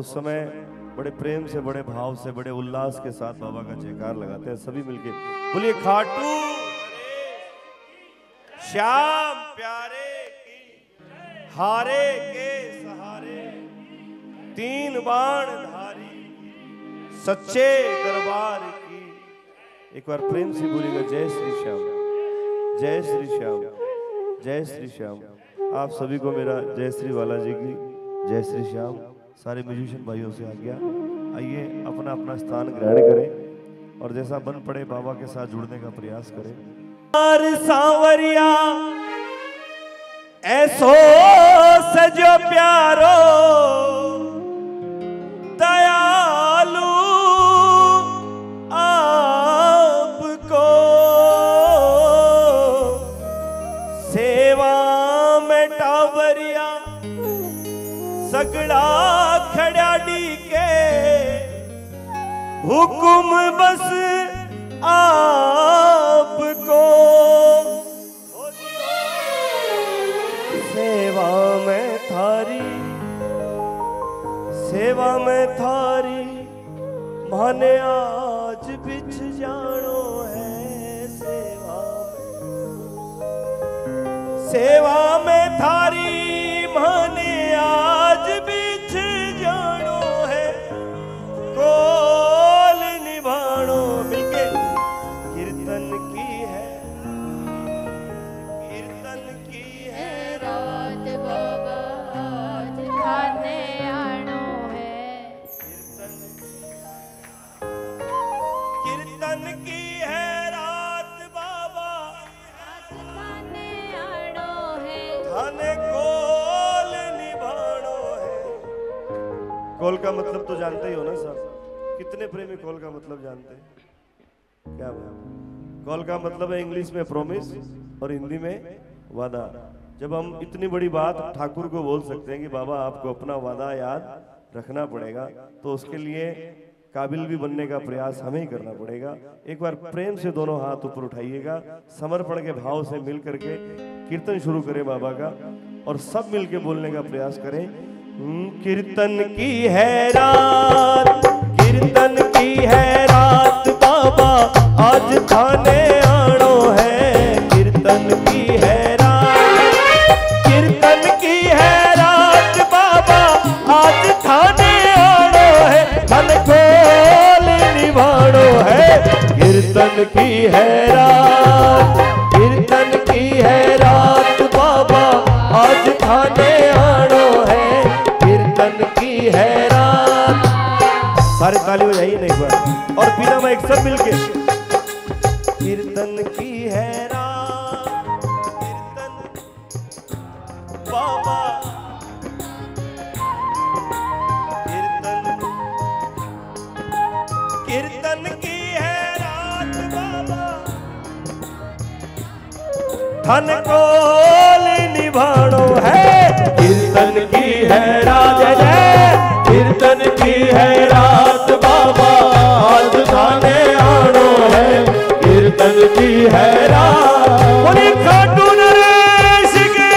उस समय बड़े प्रेम से, बड़े भाव से, बड़े उल्लास के साथ बाबा का जयकार लगाते हैं सभी मिलके। बोलिए खाटू श्याम प्यारे की, हारे के सहारे, तीन बाण धारी, सच्चे दरबार की। एक बार प्रेम से बोलिएगा जय श्री श्याम, जय श्री श्याम, जय श्री श्याम। आप सभी को मेरा जय श्री बाला जी की, जय श्री श्याम। सारे म्यूजिशियन भाइयों से आज्ञा, आइए अपना अपना स्थान ग्रहण करें और जैसा बन पड़े बाबा के साथ जुड़ने का प्रयास करें। सांवरिया ऐसो सजो प्यारो, दयालु आपको सेवा में टावरिया, सगड़ा खड़ाड़ी के हुकुम बस आपको, सेवा में थारी, सेवा में थारी माने आज बिछ जानो है। सेवा में, सेवा में थारी माने आज बिछ जानो है, कोल निभानो। मिलके कीर्तन की है, कीर्तन की है रात बाबा आज खाने आनो है। कीर्तन, कीर्तन की है रात बाबा आज खाने आनो है, खाने को कॉल का मतलब तो जानते ही हो ना साहब, कितने प्रेमी कॉल का मतलब जानते हैं। क्या बात, कॉल का मतलब है इंग्लिश में प्रोमिस और हिंदी में वादा। जब हम इतनी बड़ी बात ठाकुर को बोल सकते हैं कि बाबा आपको अपना वादा याद रखना पड़ेगा, तो उसके लिए काबिल भी बनने का प्रयास हमें ही करना पड़ेगा। एक बार प्रेम से दोनों हाथ ऊपर उठाइएगा, समर्पण के भाव से मिल करके कीर्तन शुरू करें बाबा का, और सब मिल के बोलने का प्रयास करें। कीर्तन की है रात, कीर्तन की है रात बाबा आज थाने आनो है। कीर्तन की है रात, कीर्तन की है रात बाबा आज थाने आनो है, मन को निभानो है। कीर्तन की है रात, कीर्तन की है रात बाबा आज थाने आनो है। कीर्तन की है रात, सारे ताली बजाइए नहीं पर, और बिना मैं एक सब मिलके। कीर्तन की है रात, कीर्तन बाबा, कीर्तन, कीर्तन की है रात बाबा धन को निभानो है। कीर्तन की है रात, कीर्तन की है रात बाबा आज थाने आनो है। कीर्तन की है रात, खाटू नरेश की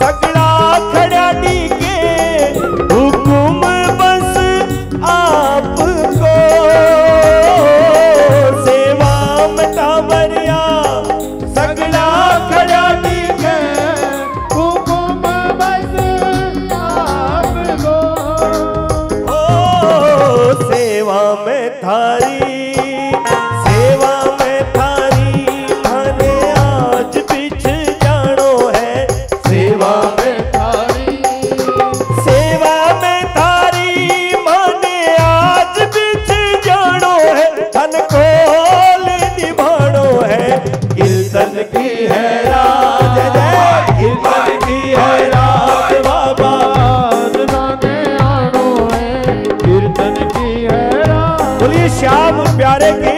सगड़ा खड़ा डी के हुकुम प्यारे की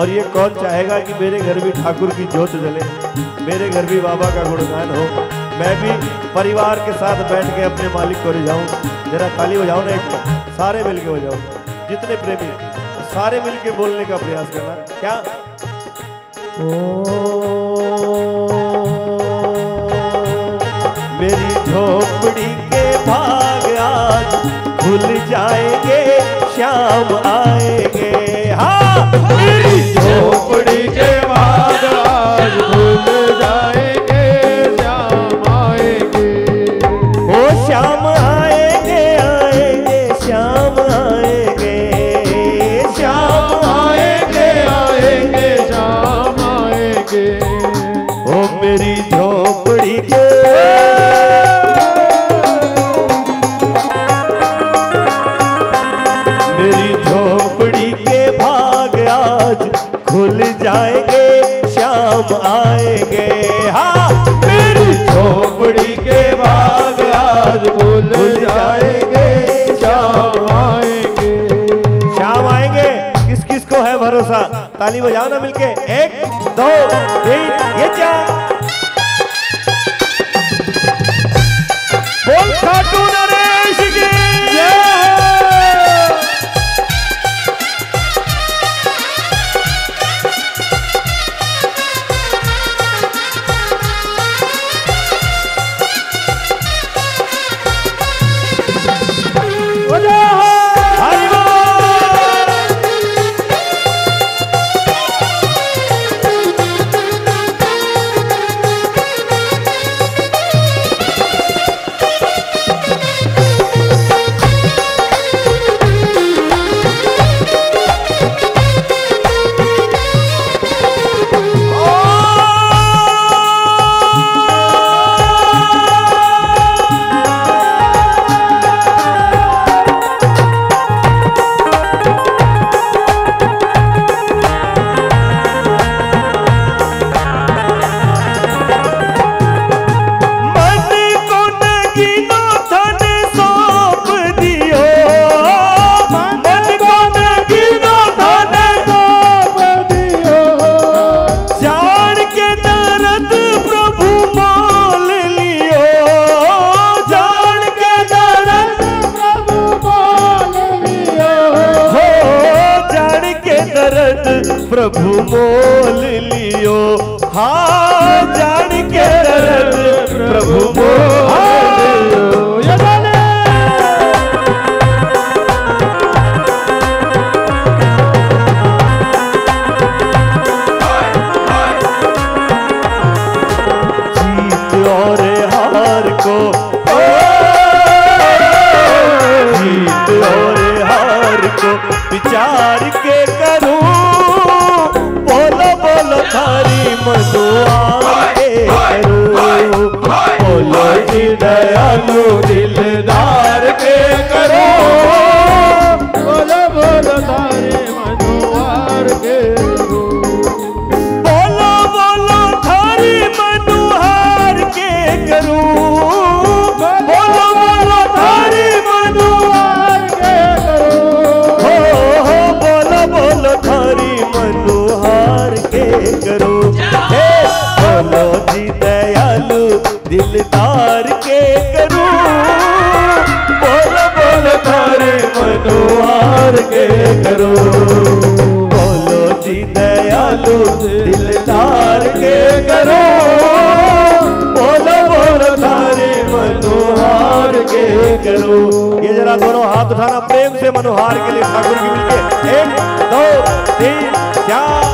और ये कौन चाहेगा कि मेरे घर भी ठाकुर की जोत जले, मेरे घर भी बाबा का गुणगान हो, मैं भी परिवार के साथ बैठ के अपने मालिक को रिझाऊं। जरा खाली हो जाओ ना एक बार, सारे मिलके हो जाओ, जितने प्रेमी सारे मिलके बोलने का प्रयास करना। क्या मेरी झोपड़ी के भाग आज भूल जाएंगे, श्याम आएंगे। हाँ मेरी झोपड़ी के बाद आज भूल जाएंगे, श्याम आएंगे। ओ श्याम आएंगे, आएंगे श्याम आएंगे, श्याम आएंगे, आएंगे श्याम आएंगे। ओ मेरी झोपड़ी के भूल जाएंगे, श्याम आएंगे। हाँ मेरी झोपड़ी के भाग आज भूल जाएंगे, श्याम आएंगे, श्याम आएंगे। किस किस को है भरोसा? ताली बजाओ ना मिलके, 1 2 3। ये क्या बोल खाटू नरेश की को ओ जीत और हार को विचार के करूं, बोलो बोलो थारी मधुआ के करूं, बोलो जी दयालु दिलदार के करूं, बोलो बोलो थारी मधुआर के दिलदार के करूं, बोलो बोलो थारे मनोहार के करूं, बोलो जी दयालु दिलदार के करूं, बोलो बोलो थारे मनोहार के करूं। ये जरा दोनों हाथ उठाना प्रेम से मनोहार के लिए ठाकुर जी मिलके 1 2 3 4।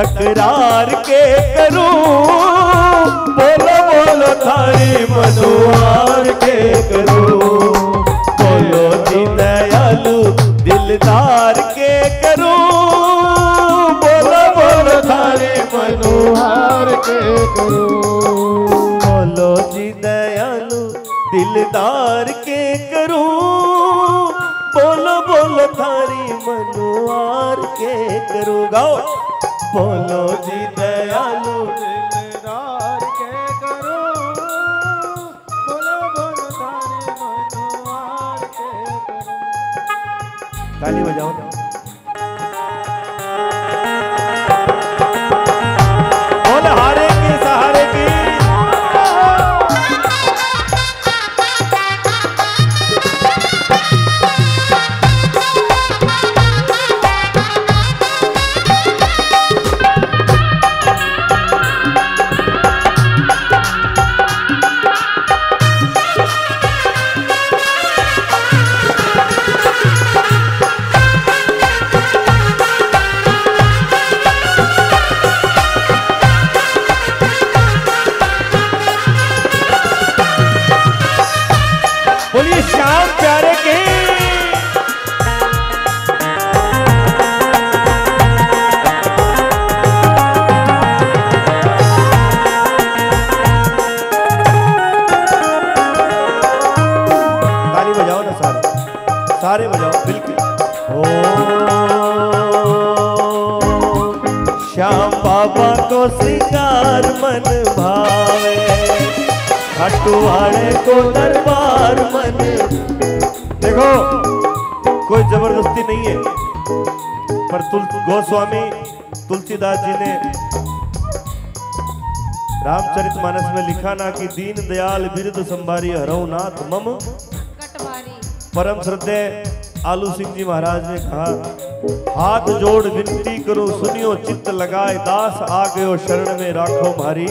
तकरार के करूं, बोलो बोलो थारी मधुआर के करूं, बोलो जी दयालु दिलदार के करूं, बोलो बोलो थारी मधुआर के करूं, बोलो जी दयालु दिलदार के करूं, बोलो बोलो थारी मधुआर के करूं। गाओ बोलो जी दयालु दिलदार के करो, बोलो बोलो थारे मनोहार के करो। ताली बजाओ। नहीं है पर गोस्वामी तुलसीदास जी ने रामचरितमानस में लिखा ना कि दीन दयाल बिरद संभारी हरऊ नाथ मम कटवारी। परम श्रद्धेय आलू सिंह जी महाराज ने कहा, हाथ जोड़ विनती करो सुनियो चित्त लगाए दास आ गयो शरण में राखो भारी।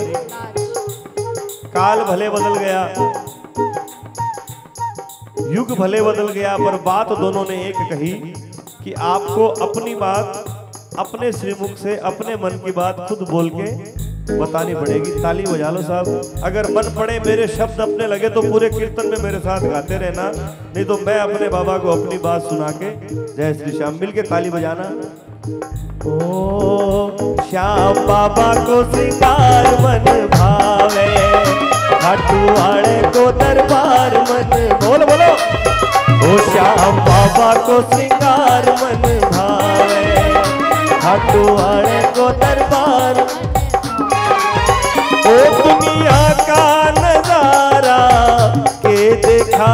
काल भले बदल गया, युग भले बदल गया, पर बात दोनों ने एक कही कि आपको अपनी बात अपने श्रीमुख से अपने मन की बात खुद बोल के बतानी पड़ेगी। ताली बजा लो साहब। अगर मन पड़े मेरे शब्द अपने लगे तो पूरे कीर्तन में मेरे साथ गाते रहना, नहीं तो मैं अपने बाबा को अपनी बात सुना के जय श्री श्याम मिल के ताली बजाना। ओ श्याम बाबा को सितार मन भावे, खाटू वाले को दरबार मन बोलो बोलो। ओ श्याम बाबा को सितार मन भावे, खाटू वाले को दरबार। ओ दुनिया का नजारा के देखा,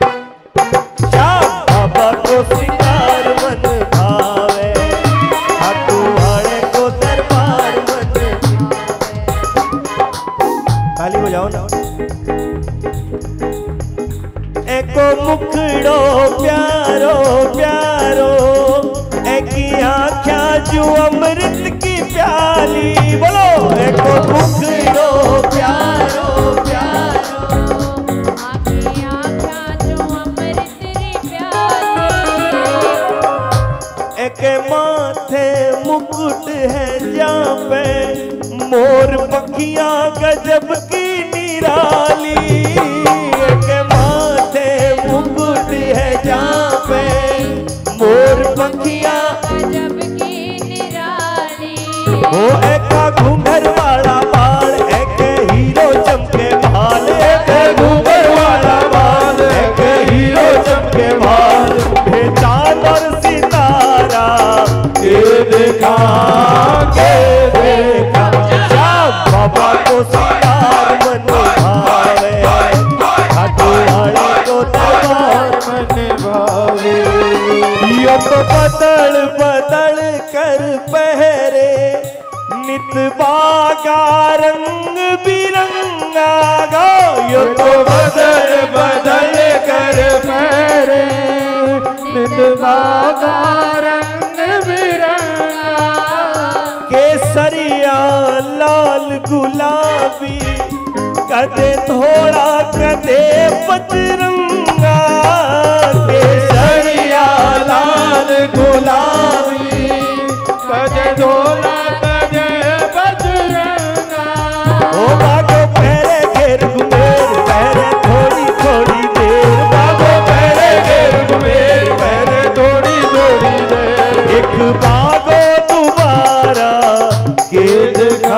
श्याम बाबा को सितार मन भावे, खाटू वाले को दरबार मन। ताली बजाओ ना। एको मुखड़ो प्यारो प्यारो, आख्या जो अमृत की प्याली बोलो। एको मुखड़ो प्यारो प्यारो, आख्या जो अमृत की प्याली। एके माथे मुकुट है जहाँ पे मोर पखिया गजब की निराली। एके माथे मुकुट है जहाँ पे मोर पखिया ओ एका घूंघर वाला बाल, एके हीरो चमके भाल, एके घूंघर वाला बाल, एके हीरो चमके भाल। हे चांद और सितारा के देखा के देखा, श्याम बाबा को सितार मन भावे, खाटू वाले को दरबार मन भावे। यो तो बदल बदल कर पहरे, बागा रंग बिरंगा गो। यो तो बदल बदल कर फेरे, नित बागा रंग बिरंगा। केसरिया लाल गुलाबी, कदे थोड़ा कदे पचरंगा। केसरिया लाल गुलाबी, कदे थोड़ा कदे भागो तुम्हारा के देखा।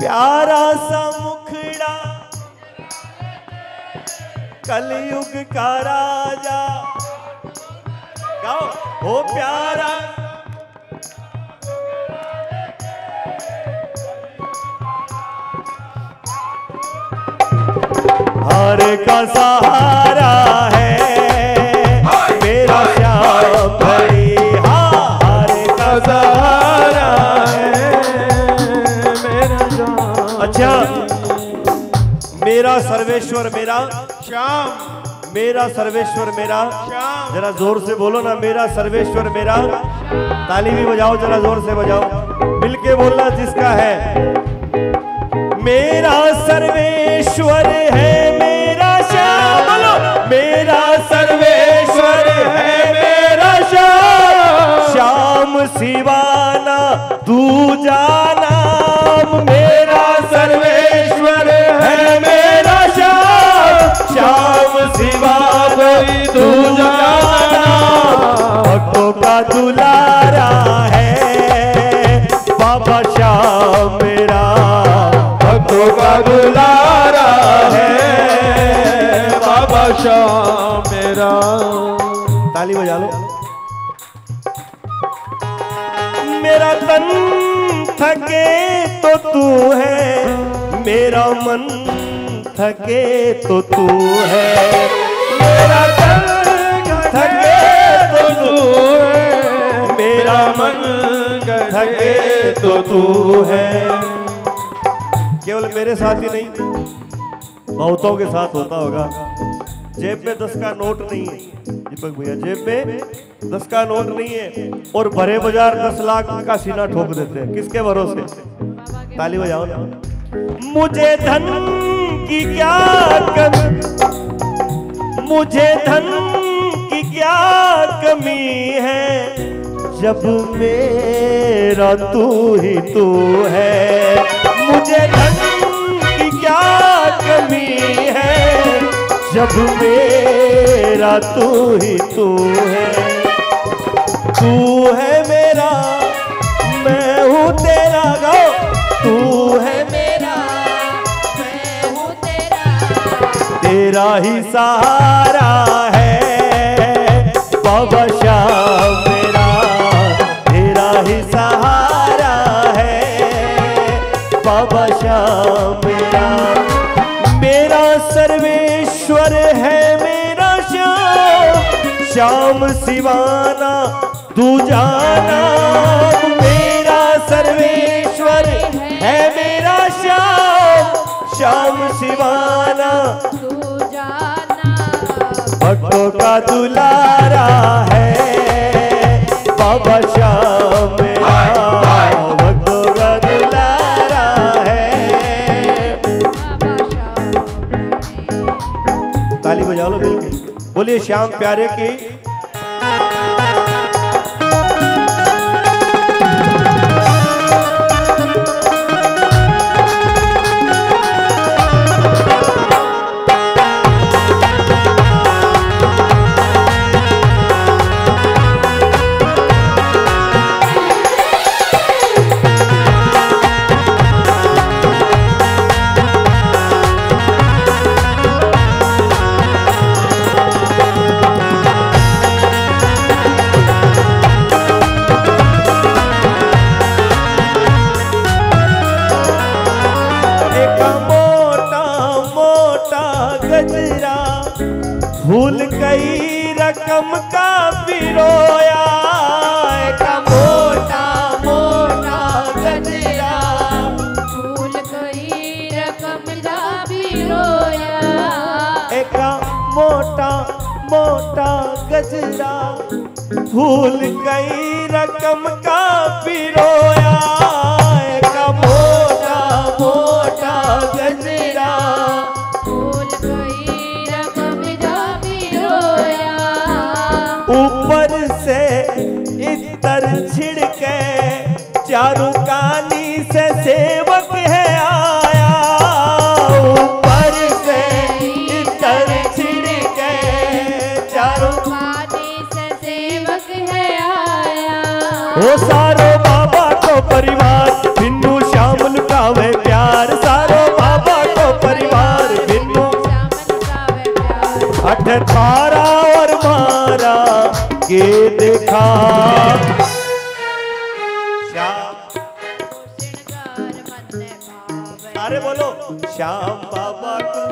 प्यारा सा मुखड़ा कलयुग का राजा गाओ। ओ प्यारा हर का सहारा है मेरा श्याम भाई, हर का सहारा है मेरा श्याम। अच्छा, मेरा सर्वेश्वर मेरा श्याम, मेरा सर्वेश्वर मेरा श्याम। जरा जोर से बोलो ना, मेरा सर्वेश्वर मेरा। ताली भी बजाओ, जरा जोर से बजाओ, मिलके बोलना जिसका है। मेरा सर्वेश्वर है मेरा श्याम, मेरा सर्वेश्वर है मेरा श्याम, श्याम सिवाना दूजा नाम। मेरा सर्वेश्वर है मेरा श्याम, श्याम सिवाना दूजा नाम। भक्तों का दुलारा है बाबा श्याम मेरा, भक्तों का दुलारा है बाबा श्याम मेरा। ताली बजा लो। मेरा तन थके तो तू है, मेरा मन थके तो तू है, मेरा तन थके तो तू है, मेरा मन थके तो तू है। केवल मेरे साथ ही नहीं, बहुतों के साथ होता होगा। जेब में 10 का नोट नहीं है दीपक भैया, जेब में 10 का नोट नहीं है और भरे बाजार 10 लाख का सीना ठोक देते हैं। किसके भरोसे? ताली बजाओ ना। मुझे धन की क्या कमी, मुझे धन की क्या कमी है, जब मेरा तू ही तू है। मुझे धन की क्या कमी है, जब मेरा तू ही तू है। तू है मेरा मैं हूँ तेरा, गो तू है मेरा मैं हूँ तेरा, तेरा ही सहारा है बाबा श्याम मेरा, तेरा ही सहारा है बाबा श्याम मेरा। मेरा सर्वेश्वर है मेरा श्याम, श्याम सिवाना तू जाना। मेरा सर्वेश्वर है मेरा श्याम, श्याम सिवाना तू जाना। भक्तों का दुलारा है बाबा श्याम मेरा, बोलिए श्याम प्यारे की। भूल गई रकम का पिरोया, का मोटा मोटा गजरा, भूल गई रकम का पिरोया। ऊपर से इतर छिड़के, चारों कानी से सेवक है आया। ऊपर से इतर छिड़के, चारों ओ सारो बाबा को परिवार, बिन्नू श्याम लुकावे प्यार। सारो बाबा को परिवार, बिन्नू श्याम लुकावे प्यार। अठारा और मारा के देखा, श्याम अरे बोलो श्याम बाबा को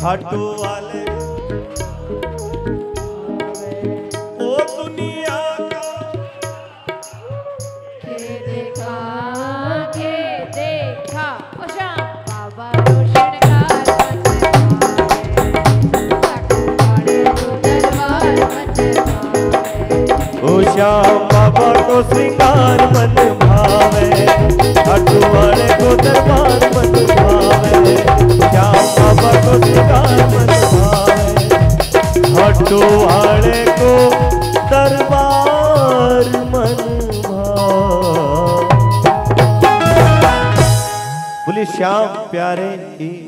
खाटू वाले। श्याम बाबा को श्रृंगार मन भावे, खाटू वाले को दरबार मन भावे। श्याम बाबा को श्रृंगार मन भावे, खाटू वाले को दरबार मन भावे। बोले श्याम प्यारे की।